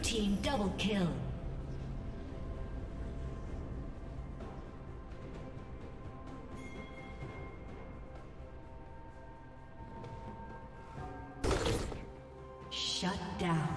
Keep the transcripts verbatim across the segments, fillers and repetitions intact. Team double kill. Shut down.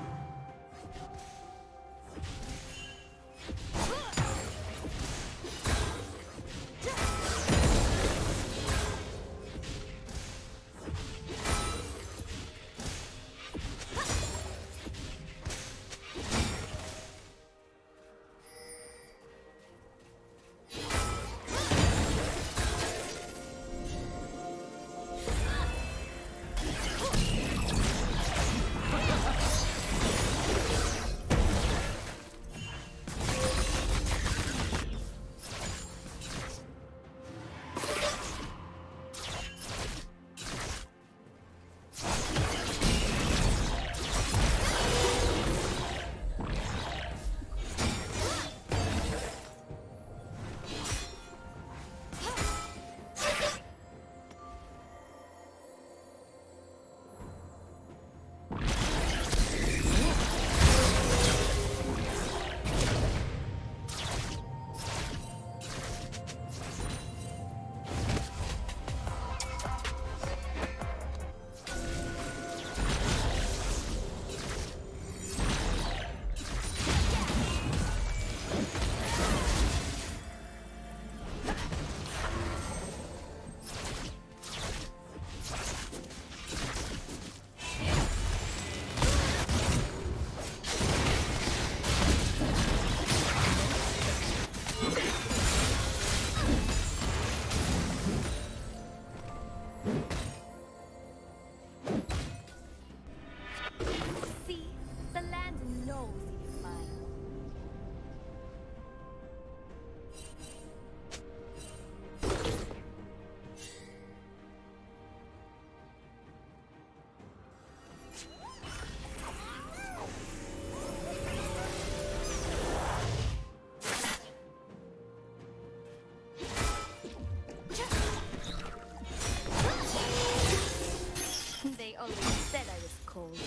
They always said I was cold.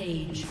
Rampage.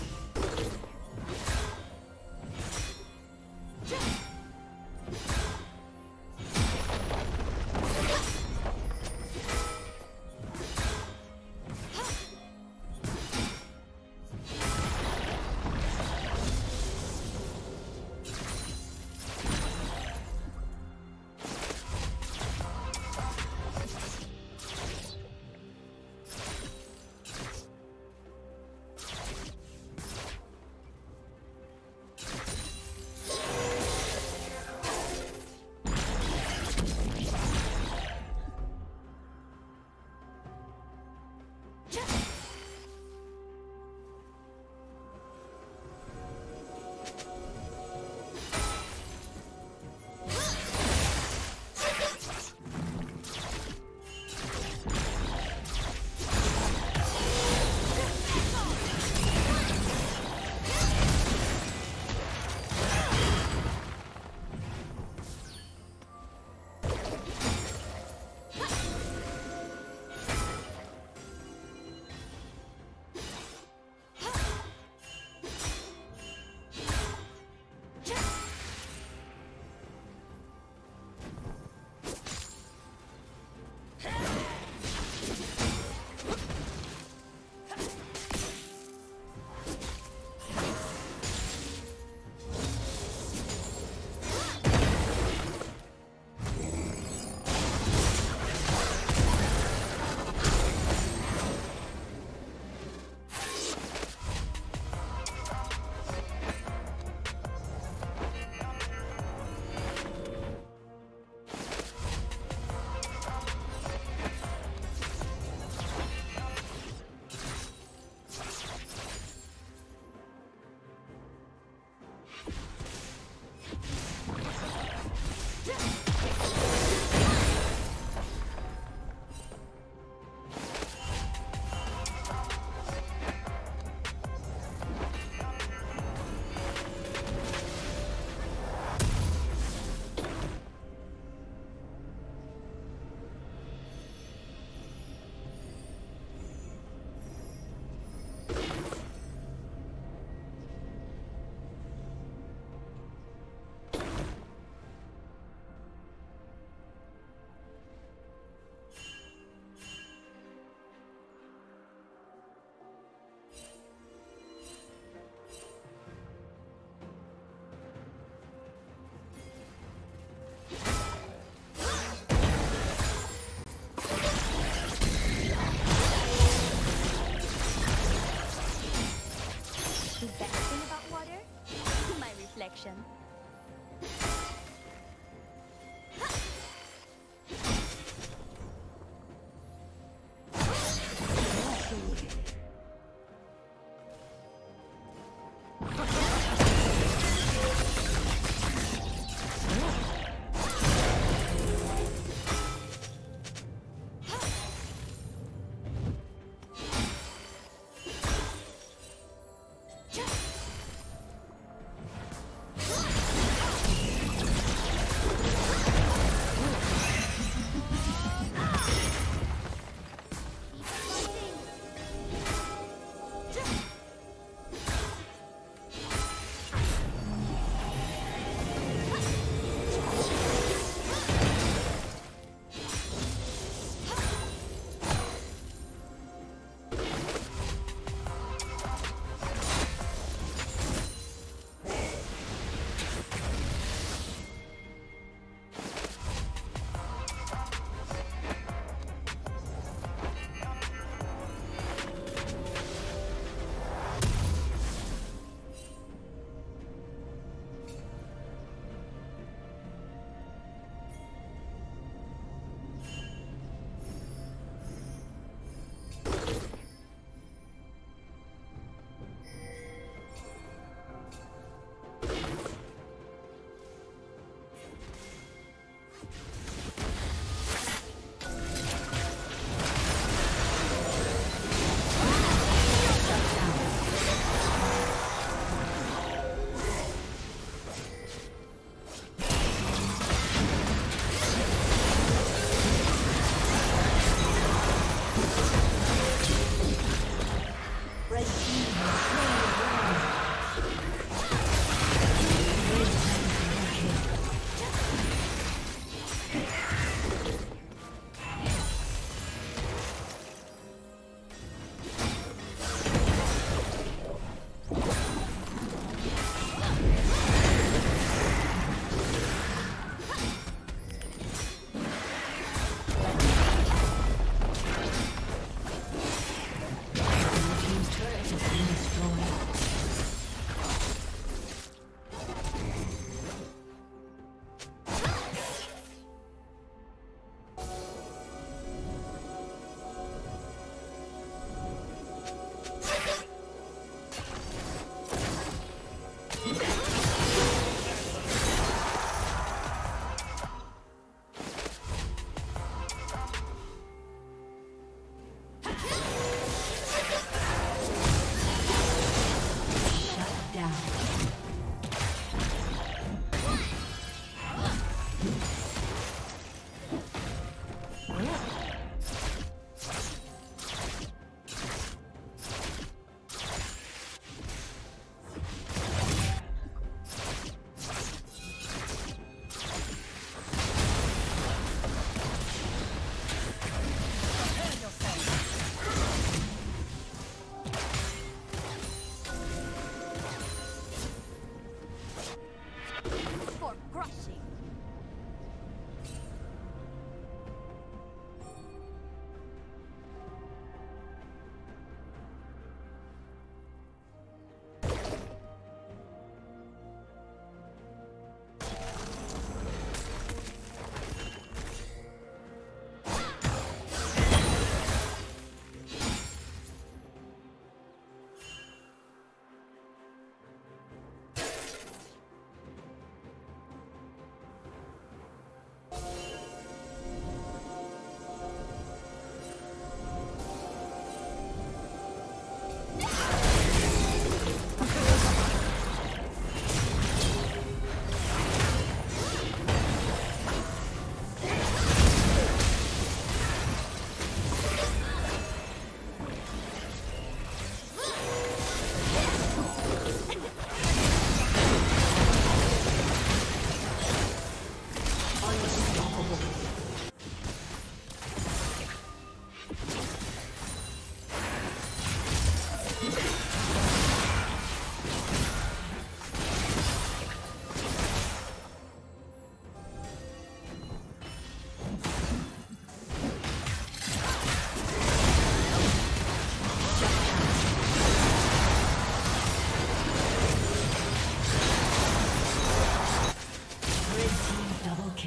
Action.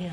Kill.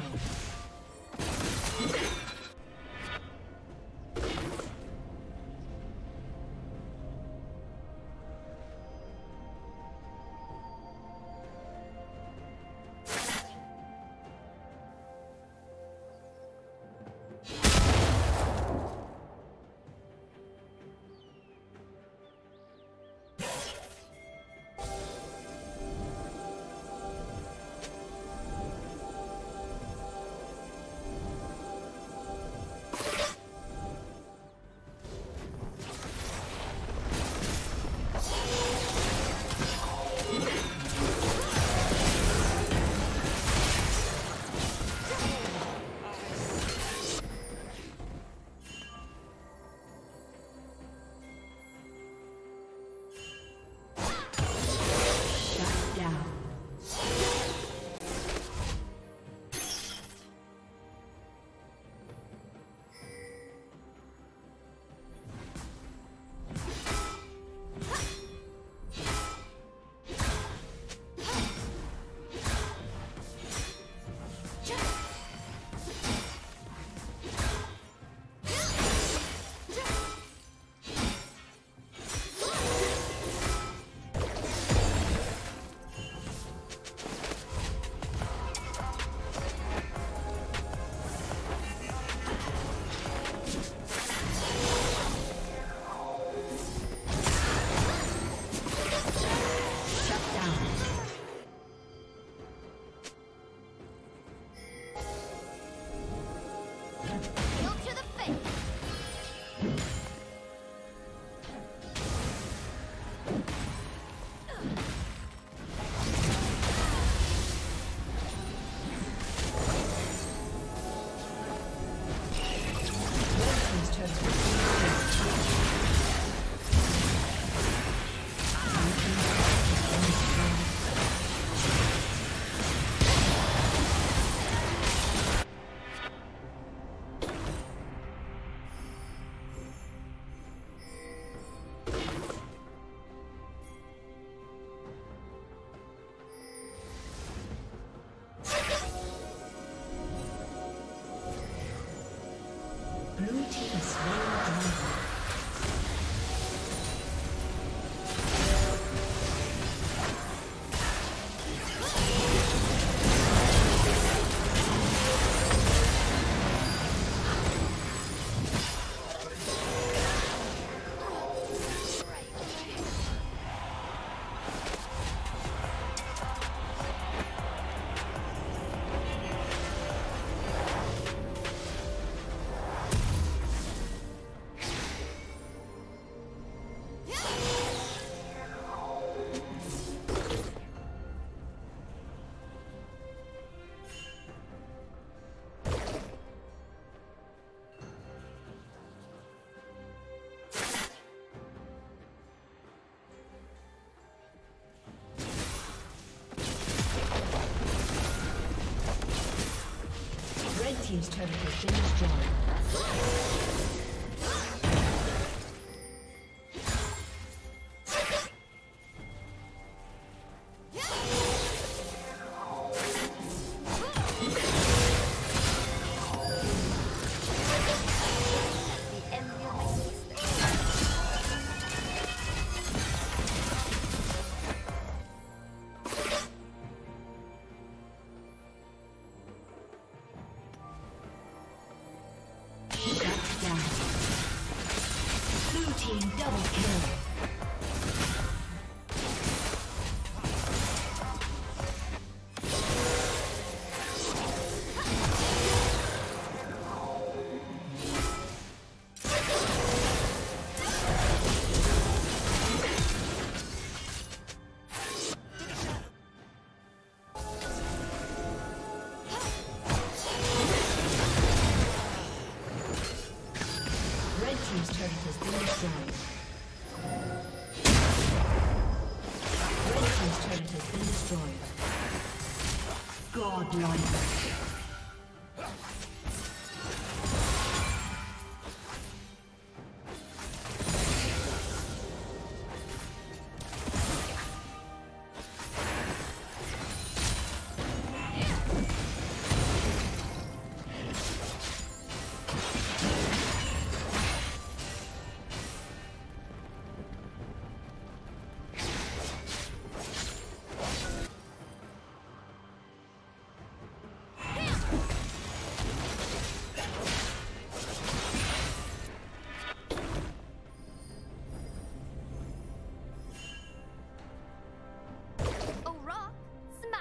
Team's turret has been destroyed.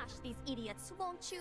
catch these idiots, won't you?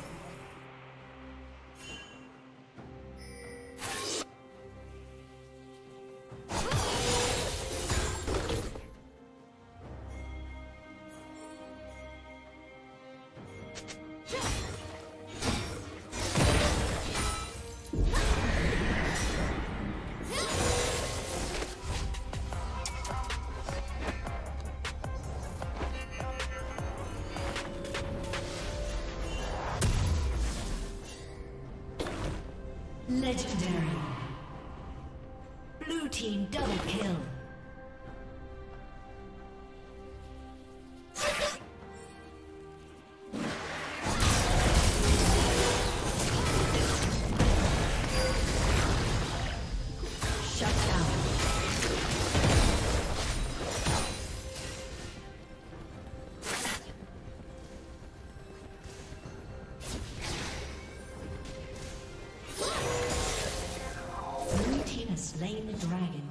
Legendary. Blue team double kill. Slain the dragon.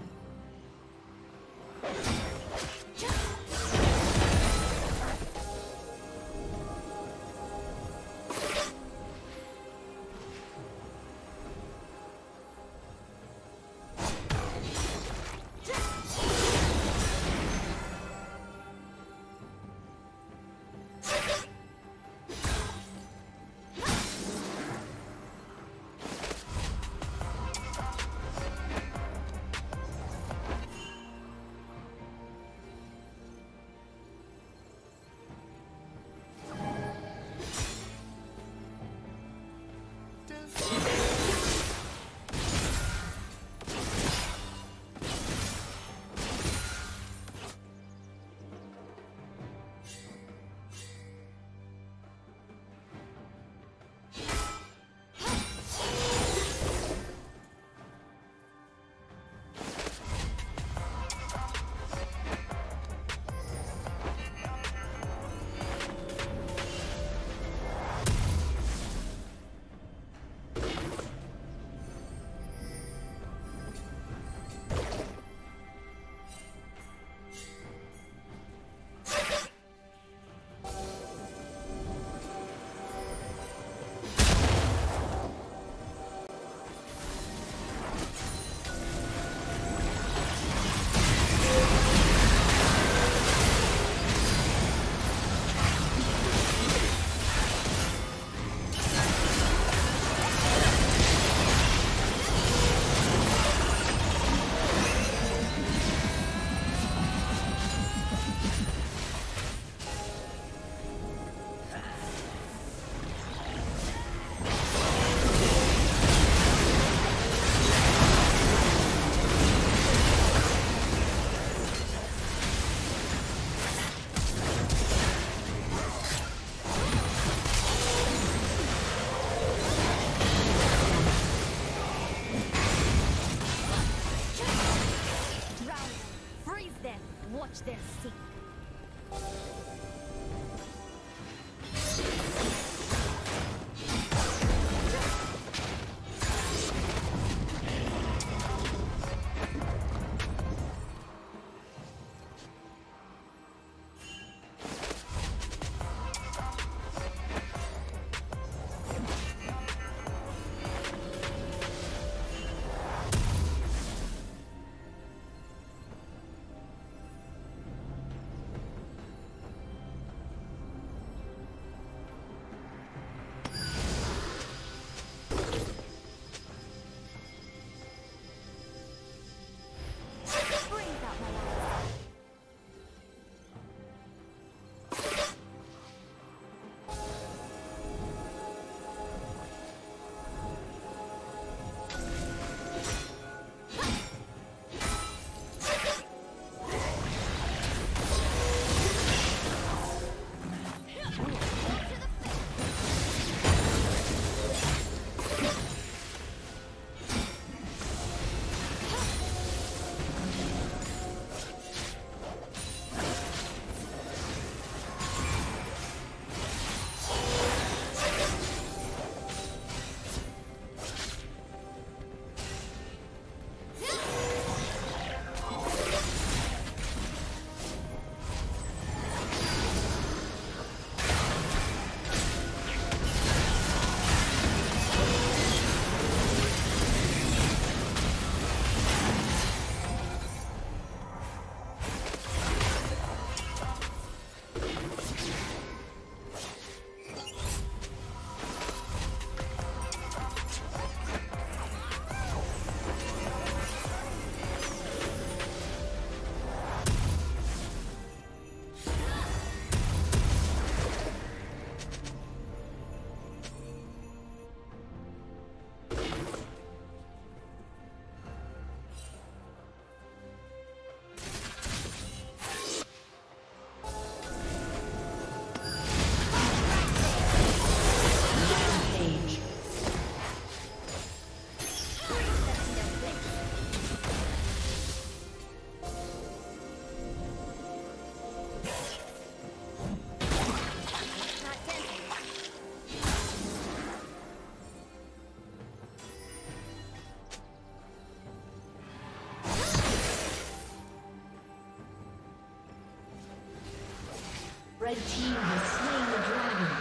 The team has slain the dragon.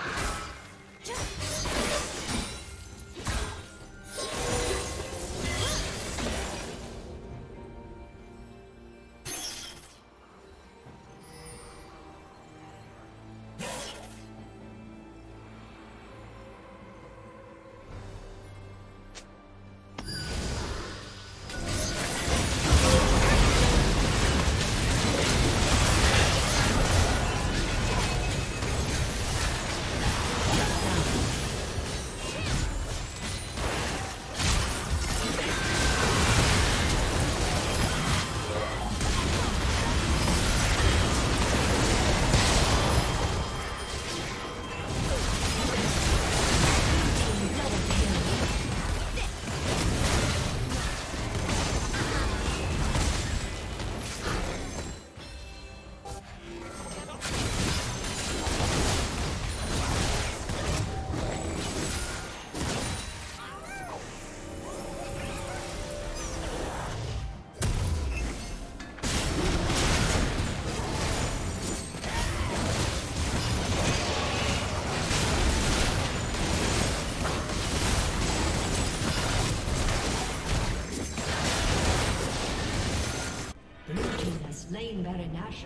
Baronasha.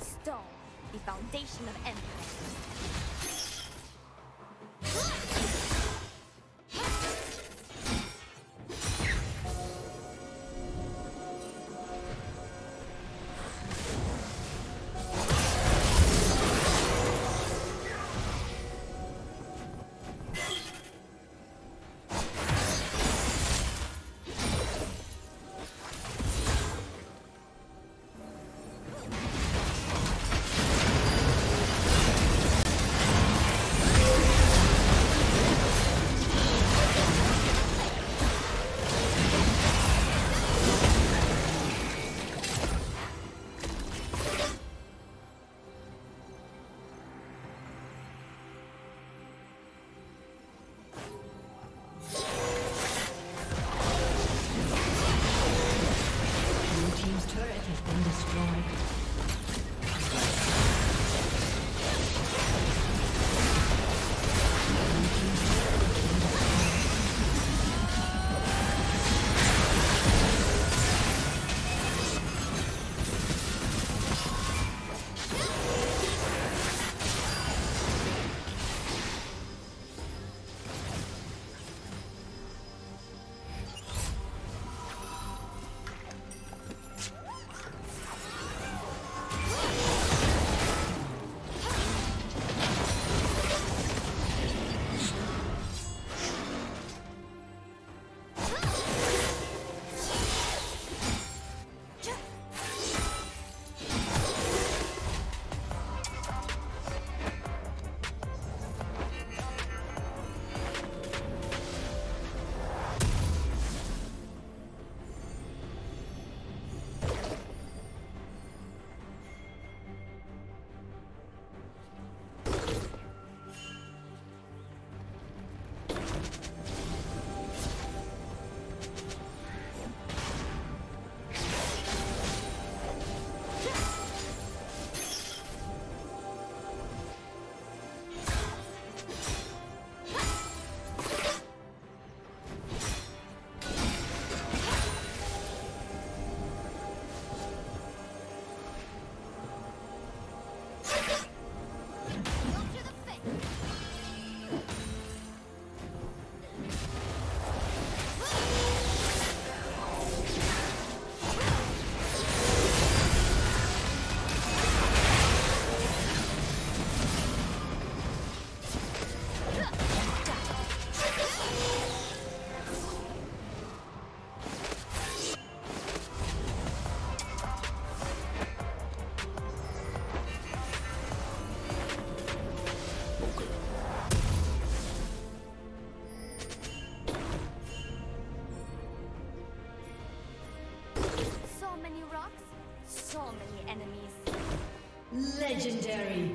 Stone, the foundation of empire. Mary.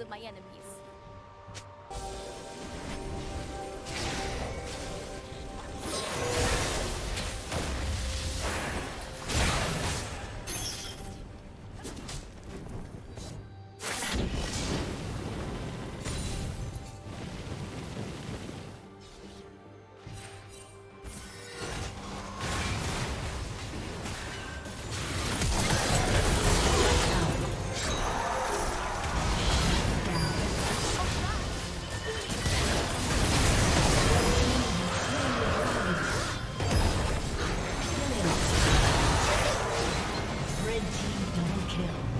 Of my enemies. Double kill.